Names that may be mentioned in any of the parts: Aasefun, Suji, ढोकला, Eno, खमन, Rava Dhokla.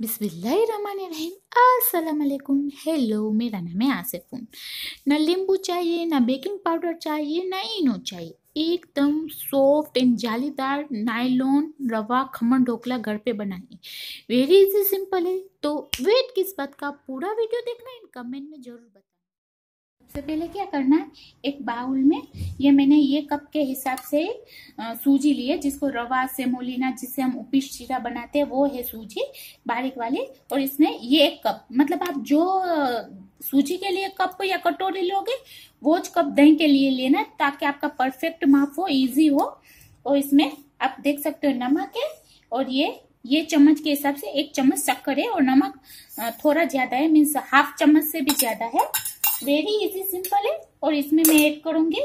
बिस्मिल्लाहिर्रहमानिर्रहीम, अस्सलाम वालेकुम। हेलो, मेरा नाम है आसिफ हूँ। ना नींबू चाहिए, ना बेकिंग पाउडर चाहिए, ना इनो चाहिए। एकदम सॉफ्ट एंड जालीदार नायलॉन रवा खमन ढोकला घर पे बनाइए। वेरी इजी, सिंपल है। तो वेट किस बात का, पूरा वीडियो देखना एंड कमेंट में ज़रूर बताना। सबसे पहले क्या करना है, एक बाउल में मैंने ये कप के हिसाब से सूजी ली है, जिसको रवा सेमोलिना जिससे हम उपीट शीरा बनाते हैं वो है सूजी बारीक वाली। और इसमें ये एक कप, मतलब आप जो सूजी के लिए कप या कटोरी लोगे वो कप दही के लिए लेना, ताकि आपका परफेक्ट माप हो, इजी हो। और इसमें आप देख सकते हो नमक है, और ये चम्मच के हिसाब से एक चम्मच शक्कर है, और नमक थोड़ा ज्यादा है, मीन्स हाफ चम्मच से भी ज्यादा है। वेरी इजी, सिंपल है। और इसमें मैं ऐड करूंगी,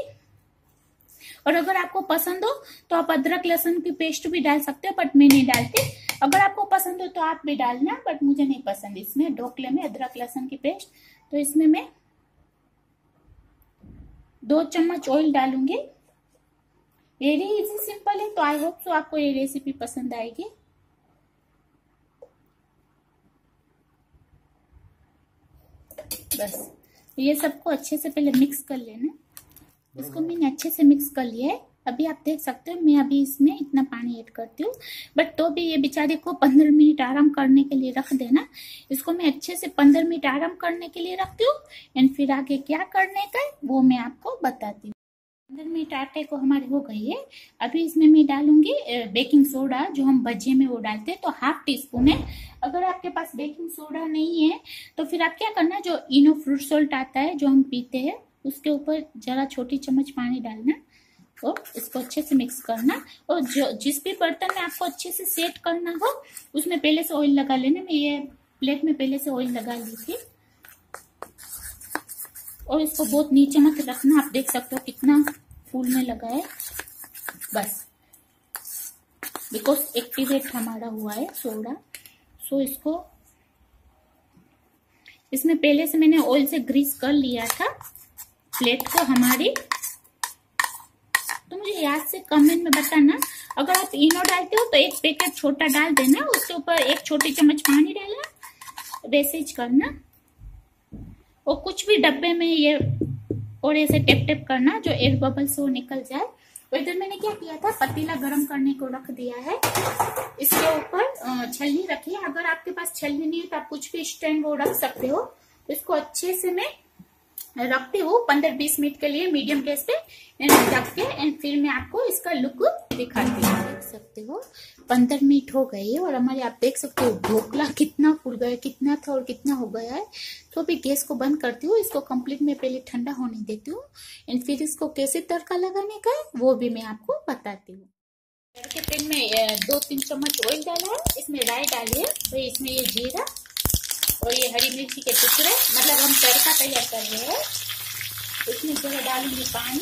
और अगर आपको पसंद हो तो आप अदरक लहसुन की पेस्ट भी डाल सकते हो, बट मैं नहीं डालती। अगर आपको पसंद हो तो आप भी डालना, बट मुझे नहीं पसंद इसमें ढोकले में अदरक लहसुन की पेस्ट। तो इसमें मैं 2 चम्मच ऑयल डालूंगी। वेरी इजी, सिंपल है। तो आई होप सो आपको ये रेसिपी पसंद आएगी। बस ये सबको अच्छे से पहले मिक्स कर लेना। इसको मैंने अच्छे से मिक्स कर लिया है। अभी आप देख सकते हो मैं अभी इसमें इतना पानी ऐड करती हूँ, बट तो भी ये बेचारे को 15 मिनट आराम करने के लिए रख देना। इसको मैं अच्छे से 15 मिनट आराम करने के लिए रखती हूँ, एंड फिर आगे क्या करने का वो मैं आपको बताती हूँ। 15 मिनट आटे को हमारे हो गई है। अभी इसमें मैं डालूंगी बेकिंग सोडा, जो हम भजिए में वो डालते हैं, तो हाफ टीस्पून है। अगर आपके पास बेकिंग सोडा नहीं है तो फिर आप क्या करना, जो इनो फ्रूट सॉल्ट आता है जो हम पीते हैं, उसके ऊपर जरा छोटी चम्मच पानी डालना और इसको अच्छे से मिक्स करना। और जो जिस भी बर्तन में आपको अच्छे से सेट करना हो उसमें पहले से ऑयल लगा लेना। मैं ये प्लेट में पहले से ऑयल लगा ली थी। और इसको बहुत नीचे मत रखना, आप देख सकते हो कितना फूल में लगा है। बस, बिकॉज एक्टिवेट हमारा हुआ है सोडा, सो इसको इसमें पहले से मैंने ऑयल से ग्रीस कर लिया था प्लेट को हमारी। तो मुझे याद से कमेंट में बताना, अगर आप इनो डालते हो तो एक पैकेट छोटा डाल देना, उसके ऊपर 1 छोटी चम्मच पानी डालना, वैसे ही करना। और कुछ भी डब्बे में ये और ऐसे टेप टेप करना, जो एयर बबल्स वो निकल जाए। और इधर मैंने क्या किया था, पतीला गरम करने को रख दिया है। इसके ऊपर छलनी रखिए, अगर आपके पास छलनी नहीं है तो आप कुछ भी स्टैंड वो रख सकते हो। इसको अच्छे से मैं रखती हूँ 15-20 मिनट के लिए मीडियम गैस पे ढक के, एंड फिर मैं आपको इसका लुक दिखाती हूँ। देख सकते हो 15 मिनट हो गए है, और हमारे आप देख सकते हो ढोकला कितना फूल गया, कितना था और कितना हो गया है। तो अभी गैस को बंद करती हूँ, इसको कंप्लीट में पहले ठंडा होने देती हूँ, एंड फिर इसको कैसे तड़का लगाने का है वो भी मैं आपको बताती हूँ। के पैन में 2-3 चम्मच ऑयल डाला है, इसमें राई डाली है, तो इसमें ये जीरा और ये हरी मिर्ची के टुकड़े, मतलब हम तड़का तैयार कर रहे हैं। इसमें जरा डालेंगे पानी,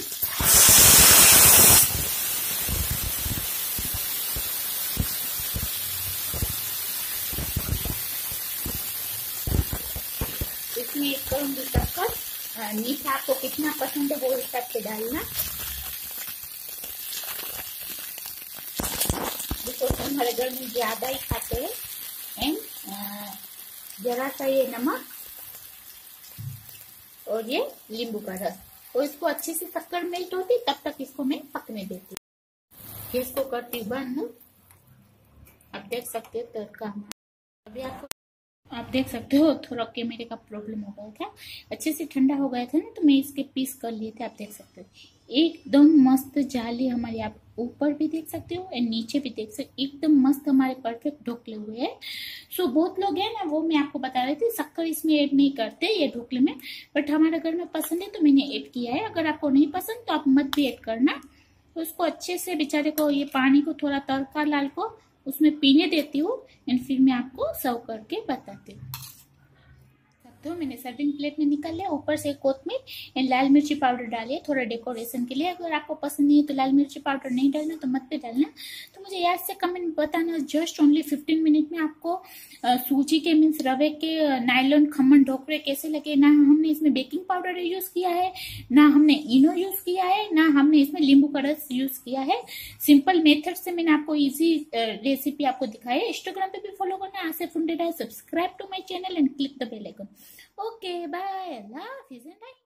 इसमें करूंगी शक्कर, मीठा आपको कितना पसंद है वो हिसाब से डालना। देखो हमारे घर में ज्यादा ही खाते हैं, एंड जरा सा ये नमक और ये नींबू का रस। और इसको अच्छे से शक्कर मेल्ट होती तब तक इसको मैं पकने देती हूँ। गैस को करती बंद। आप देख सकते हो तड़का हमारा, अभी आपको आप देख सकते हो थोड़ा कैमरे का प्रॉब्लम हो गया था, अच्छे से ठंडा हो गया था ना, तो मैं इसके पीस कर लिए थे। आप देख सकते हो एकदम मस्त जाली हमारी, आप ऊपर भी देख सकते हो एंड नीचे भी देख सकते हो, एकदम मस्त हमारे परफेक्ट ढोकले हुए हैं। सो बहुत लोग हैं ना, वो मैं आपको बता रही थी शक्कर इसमें ऐड नहीं करते ये ढोकले में, बट हमारे घर में पसंद है तो मैंने ऐड किया है। अगर आपको नहीं पसंद तो आप मत भी ऐड करना। तो उसको अच्छे से बेचारे को ये पानी को थोड़ा तड़का लाल को उसमें पीने देती हूँ, एंड फिर मैं आपको सर्व करके बताती हूँ। सकते हो। मैंने सर्विंग प्लेट में निकाल लिया, ऊपर से कोथमीर एंड लाल मिर्ची पाउडर डालिए थोड़ा डेकोरेशन के लिए। अगर आपको पसंद नहीं है तो लाल मिर्ची पाउडर नहीं डालना तो मत भी डालना। तो मुझे याद से कमेंट बताना। जस्ट ओनली 15 मिनट में आपको सूजी के मीन्स रवे के नायलॉन खमन ढोकले कैसे लगे। ना हमने इसमें बेकिंग पाउडर यूज किया है, ना हमने इनो यूज किया है, ना हमने इसमें नींबू का रस यूज किया है। सिंपल मेथड से मैंने आपको इजी रेसिपी आपको दिखाई है। इंस्टाग्राम पे भी फॉलो करना आसे फुंडेडा। Subscribe to my channel and click the bell icon. Okay bye, love you and